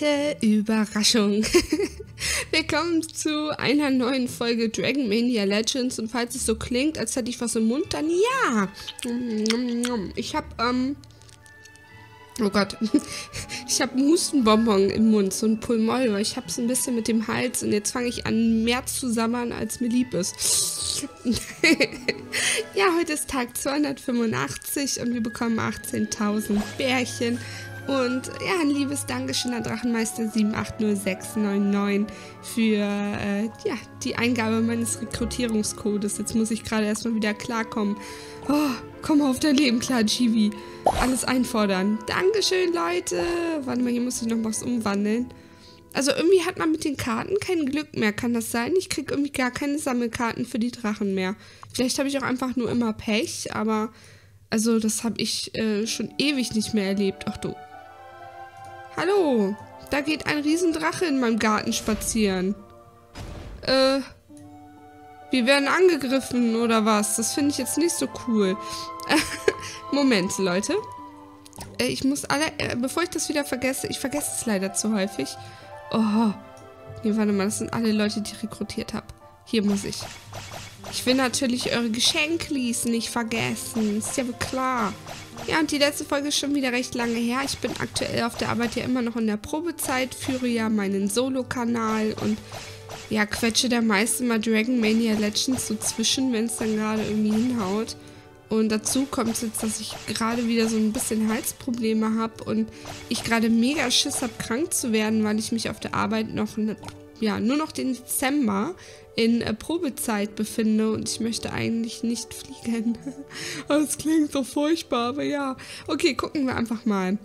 Harte Überraschung. Willkommen zu einer neuen Folge Dragon Mania Legends. Und falls es so klingt, als hätte ich was im Mund, dann ja. Ich habe, oh Gott. Ich habe einen Hustenbonbon im Mund, so ein Pulmol, weil ich habe es ein bisschen mit dem Hals. Und jetzt fange ich an, mehr zu sabbern, als mir lieb ist. Ja, heute ist Tag 285 und wir bekommen 18.000 Bärchen. Und ja, ein liebes Dankeschön an Drachenmeister780699 für ja, die Eingabe meines Rekrutierungscodes. Jetzt muss ich gerade erstmal wieder klarkommen. Oh, komm auf dein Leben klar, Givi. Alles einfordern. Dankeschön, Leute. Warte mal, hier muss ich noch was umwandeln. Also irgendwie hat man mit den Karten kein Glück mehr. Kann das sein? Ich kriege irgendwie gar keine Sammelkarten für die Drachen mehr. Vielleicht habe ich auch einfach nur immer Pech, aber also das habe ich schon ewig nicht mehr erlebt. Ach du. Hallo, da geht ein Riesendrache in meinem Garten spazieren. Wir werden angegriffen oder was? Das finde ich jetzt nicht so cool. Moment, Leute. Ich muss alle, bevor ich das wieder vergesse, ich vergesse es leider zu häufig. Oh, nee, warte mal, das sind alle Leute, die ich rekrutiert habe. Hier muss ich. Ich will natürlich eure Geschenklis nicht vergessen. Ist ja wohl klar. Ja, und die letzte Folge ist schon wieder recht lange her. Ich bin aktuell auf der Arbeit ja immer noch in der Probezeit, führe ja meinen Solo-Kanal und ja, quetsche da meistens mal Dragon Mania Legends so zwischen, wenn es dann gerade irgendwie hinhaut. Und dazu kommt es jetzt, dass ich gerade wieder so ein bisschen Halsprobleme habe und ich gerade mega Schiss habe, krank zu werden, weil ich mich auf der Arbeit noch, ja, nur noch den Dezember in Probezeit befinde und ich möchte eigentlich nicht fliegen. Das klingt so furchtbar, aber ja. Okay, gucken wir einfach mal.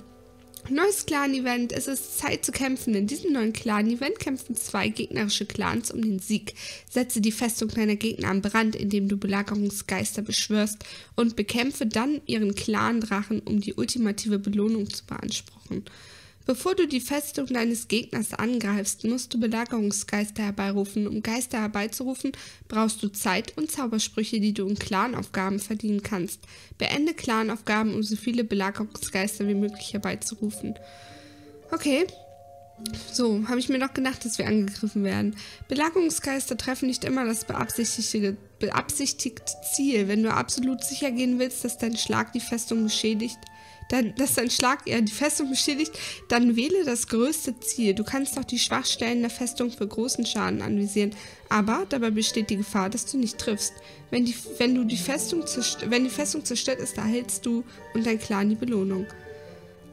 Neues Clan-Event. Es ist Zeit zu kämpfen. In diesem neuen Clan-Event kämpfen zwei gegnerische Clans um den Sieg. Setze die Festung deiner Gegner an Brand, indem du Belagerungsgeister beschwörst und bekämpfe dann ihren Clan-Drachen, um die ultimative Belohnung zu beanspruchen. Bevor du die Festung deines Gegners angreifst, musst du Belagerungsgeister herbeirufen. Um Geister herbeizurufen, brauchst du Zeit und Zaubersprüche, die du in Clanaufgaben verdienen kannst. Beende Clanaufgaben, um so viele Belagerungsgeister wie möglich herbeizurufen. Okay. So, habe ich mir noch gedacht, dass wir angegriffen werden. Belagerungsgeister treffen nicht immer das beabsichtigte Ziel. Wenn du absolut sicher gehen willst, dass dein Schlag die Festung beschädigt, dann wähle das größte Ziel. Du kannst auch die Schwachstellen der Festung für großen Schaden anvisieren, aber dabei besteht die Gefahr, dass du nicht triffst. Wenn die Festung zerstört ist, erhältst du und dein Clan die Belohnung.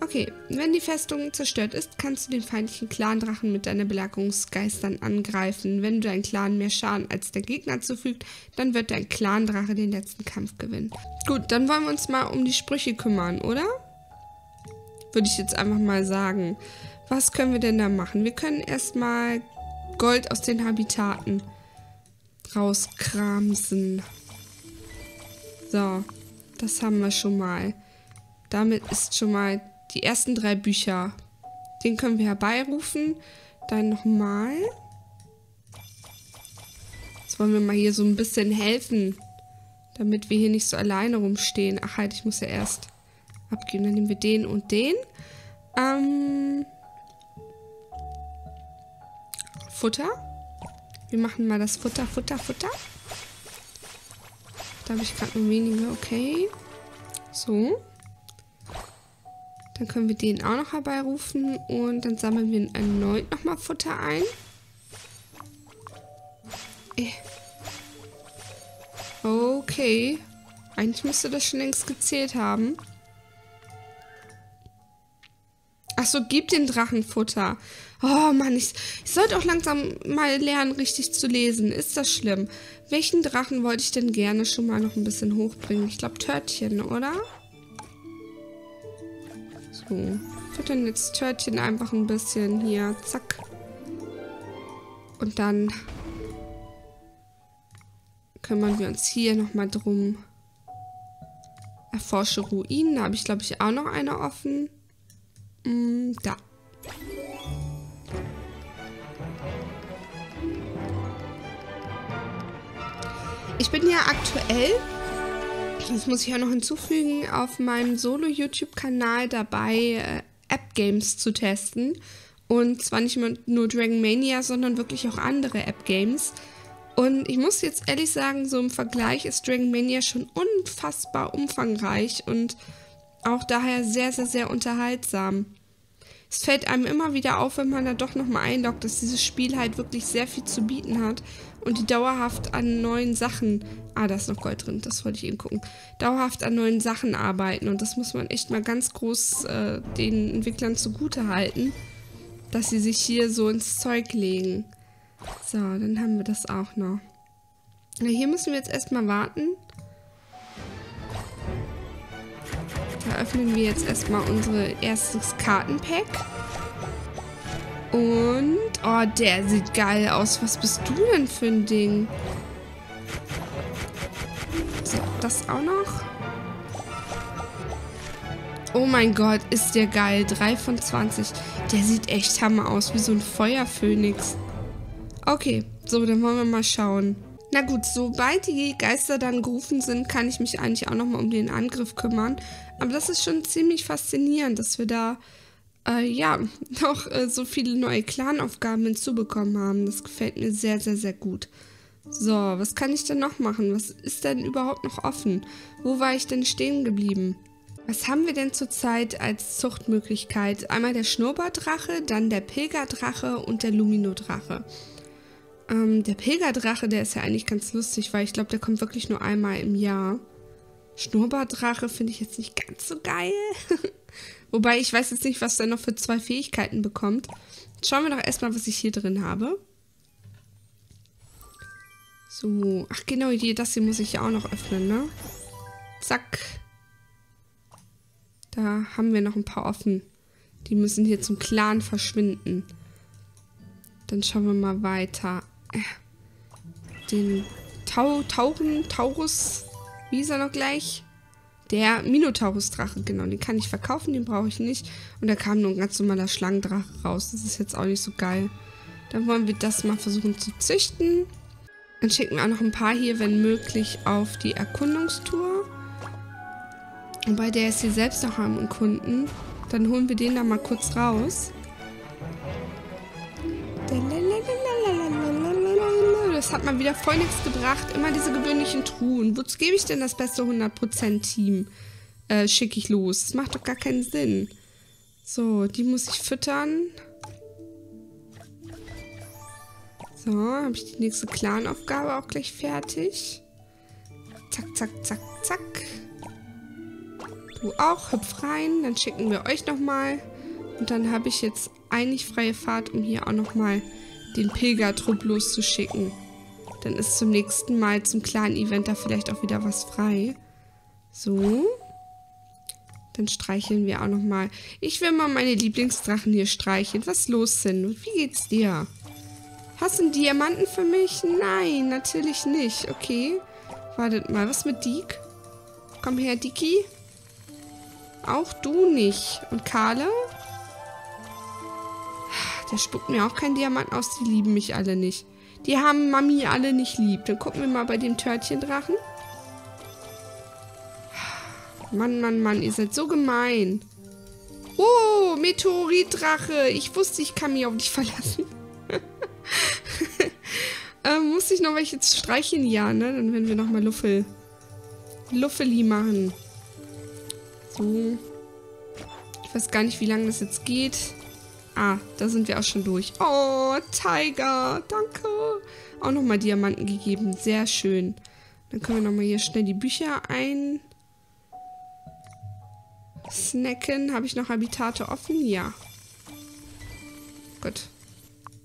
Okay, wenn die Festung zerstört ist, kannst du den feindlichen Clan-Drachen mit deinen Belagerungsgeistern angreifen. Wenn du deinem Clan mehr Schaden als der Gegner zufügt, dann wird dein Clan-Drache den letzten Kampf gewinnen. Gut, dann wollen wir uns mal um die Sprüche kümmern, oder? Würde ich jetzt einfach mal sagen. Was können wir denn da machen? Wir können erstmal Gold aus den Habitaten rauskramsen. So, das haben wir schon mal. Damit ist schon mal die ersten 3 Bücher. Den können wir herbeirufen. Dann nochmal. Jetzt wollen wir mal hier so ein bisschen helfen. Damit wir hier nicht so alleine rumstehen. Ach halt, ich muss ja erst abgeben. Dann nehmen wir den und den. Futter. Wir machen mal das Futter. Da habe ich gerade nur wenige. Okay. So. Dann können wir den auch noch herbeirufen und dann sammeln wir erneut nochmal Futter ein. Okay. Eigentlich müsste das schon längst gezählt haben. Achso, gib den Drachen Futter. Oh Mann, ich sollte auch langsam mal lernen, richtig zu lesen. Ist das schlimm? Welchen Drachen wollte ich denn gerne schon mal noch ein bisschen hochbringen? Ich glaube Törtchen, oder? So, ich würde dann jetzt Törtchen einfach ein bisschen hier, zack. Und dann kümmern wir uns hier nochmal drum. Erforsche Ruinen, da habe ich glaube ich auch noch eine offen. Da. Ich bin ja aktuell, das muss ich auch noch hinzufügen, auf meinem Solo-YouTube-Kanal dabei, App-Games zu testen. Und zwar nicht nur Dragon Mania, sondern wirklich auch andere App-Games. Und ich muss jetzt ehrlich sagen, so im Vergleich ist Dragon Mania schon unfassbar umfangreich und auch daher sehr, sehr, sehr unterhaltsam. Es fällt einem immer wieder auf, wenn man da doch nochmal einloggt, dass dieses Spiel halt wirklich sehr viel zu bieten hat und die dauerhaft an neuen Sachen... Ah, da ist noch Gold drin, das wollte ich eben gucken. Dauerhaft an neuen Sachen arbeiten und das muss man echt mal ganz groß den Entwicklern zugute halten, dass sie sich hier so ins Zeug legen. So, dann haben wir das auch noch. Na, hier müssen wir jetzt erstmal warten. Da öffnen wir jetzt erstmal unser erstes Kartenpack. Und... Oh, der sieht geil aus. Was bist du denn für ein Ding? So, das auch noch. Oh mein Gott, ist der geil. 3 von 20. Der sieht echt hammer aus, wie so ein Feuerphönix. Okay, so, dann wollen wir mal schauen. Na gut, sobald die Geister dann gerufen sind, kann ich mich eigentlich auch nochmal um den Angriff kümmern. Aber das ist schon ziemlich faszinierend, dass wir da, ja, noch so viele neue Clanaufgaben hinzubekommen haben. Das gefällt mir sehr, sehr, sehr gut. So, was kann ich denn noch machen? Was ist denn überhaupt noch offen? Wo war ich denn stehen geblieben? Was haben wir denn zurzeit als Zuchtmöglichkeit? Einmal der Schnurrbartdrache, dann der Pilgerdrache und der Luminodrache. Der Pilgerdrache, der ist ja eigentlich ganz lustig, weil ich glaube, der kommt wirklich nur einmal im Jahr. Schnurrbartdrache finde ich jetzt nicht ganz so geil. Wobei, ich weiß jetzt nicht, was der noch für 2 Fähigkeiten bekommt. Schauen wir doch erstmal, was ich hier drin habe. So, ach genau, das hier muss ich ja auch noch öffnen, ne? Zack. Da haben wir noch ein paar offen. Die müssen hier zum Clan verschwinden. Dann schauen wir mal weiter. Den Taurus, wie ist er noch gleich? Der Minotaurus-Drache, genau, den kann ich verkaufen, den brauche ich nicht. Und da kam nur ein ganz normaler Schlangendrache raus, das ist jetzt auch nicht so geil. Dann wollen wir das mal versuchen zu züchten. Dann schicken wir auch noch ein paar hier, wenn möglich, auf die Erkundungstour. Wobei der ist hier selbst noch am Erkunden. Dann holen wir den da mal kurz raus. Das hat mal wieder voll nichts gebracht. Immer diese gewöhnlichen Truhen. Wozu gebe ich denn das beste 100%-Team? Schicke ich los. Das macht doch gar keinen Sinn. So, die muss ich füttern. So, habe ich die nächste Clanaufgabe auch gleich fertig. Zack, zack, zack, zack. Du auch, hüpf rein. Dann schicken wir euch nochmal. Und dann habe ich jetzt eigentlich freie Fahrt, um hier auch nochmal den Pilgertrupp loszuschicken. Dann ist zum nächsten Mal zum kleinen Event da vielleicht auch wieder was frei. So. Dann streicheln wir auch nochmal. Ich will mal meine Lieblingsdrachen hier streicheln. Was ist los denn? Wie geht's dir? Hast du einen Diamanten für mich? Nein, natürlich nicht. Okay. Wartet mal, was mit Diek? Komm her, Dicky. Auch du nicht. Und Karle? Der spuckt mir auch keinen Diamant aus, die lieben mich alle nicht. Die haben Mami alle nicht lieb. Dann gucken wir mal bei dem Törtchendrachen. Mann, Mann, Mann, ihr seid so gemein. Oh, Meteoritdrache. Ich wusste, ich kann mich auf dich verlassen. Muss ich noch welche streicheln? Ja, ne? Dann werden wir nochmal Luffeli machen. So. Ich weiß gar nicht, wie lange das jetzt geht. Ah, da sind wir auch schon durch. Oh, Tiger, danke. Auch nochmal Diamanten gegeben, sehr schön. Dann können wir nochmal hier schnell die Bücher einsnacken. Habe ich noch Habitate offen? Ja. Gut.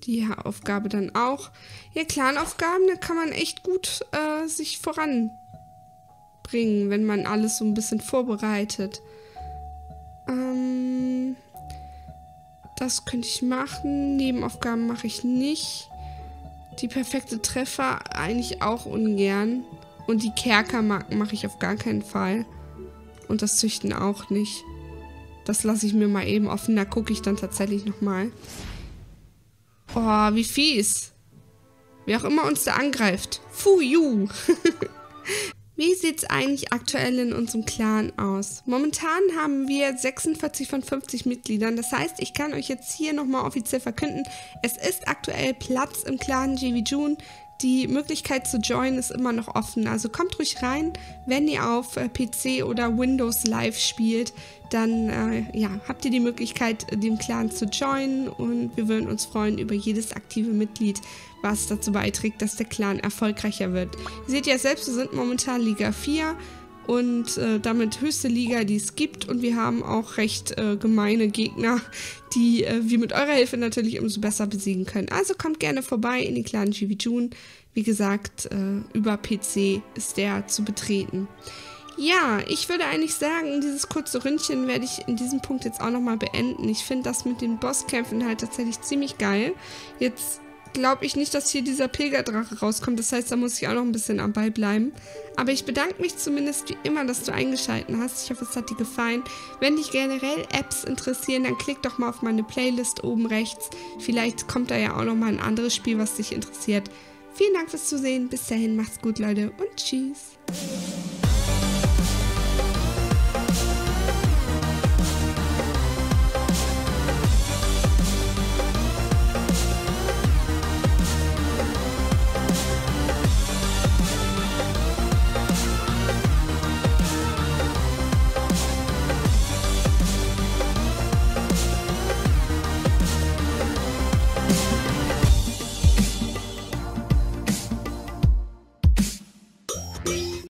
Die Aufgabe dann auch. Ja, Clanaufgaben, da kann man echt gut sich voranbringen, wenn man alles so ein bisschen vorbereitet. Das könnte ich machen. Nebenaufgaben mache ich nicht. Die perfekte Treffer eigentlich auch ungern. Und die Kerker mache ich auf gar keinen Fall. Und das Züchten auch nicht. Das lasse ich mir mal eben offen. Da gucke ich dann tatsächlich nochmal. Oh, wie fies. Wer auch immer uns da angreift. Fuh, ju. Wie sieht es eigentlich aktuell in unserem Clan aus? Momentan haben wir 46 von 50 Mitgliedern. Das heißt, ich kann euch jetzt hier nochmal offiziell verkünden, es ist aktuell Platz im Clan Jeevy June. Die Möglichkeit zu joinen ist immer noch offen, also kommt ruhig rein, wenn ihr auf PC oder Windows Live spielt, dann ja, habt ihr die Möglichkeit, dem Clan zu joinen und wir würden uns freuen über jedes aktive Mitglied, was dazu beiträgt, dass der Clan erfolgreicher wird. Ihr seht ja selbst, wir sind momentan Liga 4 und damit höchste Liga, die es gibt und wir haben auch recht gemeine Gegner, die wir mit eurer Hilfe natürlich umso besser besiegen können. Also kommt gerne vorbei in den Clan Jeevy June. Wie gesagt, über PC ist der zu betreten. Ja, ich würde eigentlich sagen, dieses kurze Ründchen werde ich in diesem Punkt jetzt auch nochmal beenden. Ich finde das mit den Bosskämpfen halt tatsächlich ziemlich geil. Jetzt glaube ich nicht, dass hier dieser Pilgerdrache rauskommt. Das heißt, da muss ich auch noch ein bisschen am Ball bleiben. Aber ich bedanke mich zumindest wie immer, dass du eingeschaltet hast. Ich hoffe, es hat dir gefallen. Wenn dich generell Apps interessieren, dann klick doch mal auf meine Playlist oben rechts. Vielleicht kommt da ja auch noch mal ein anderes Spiel, was dich interessiert. Vielen Dank fürs Zusehen. Bis dahin, macht's gut, Leute, und tschüss.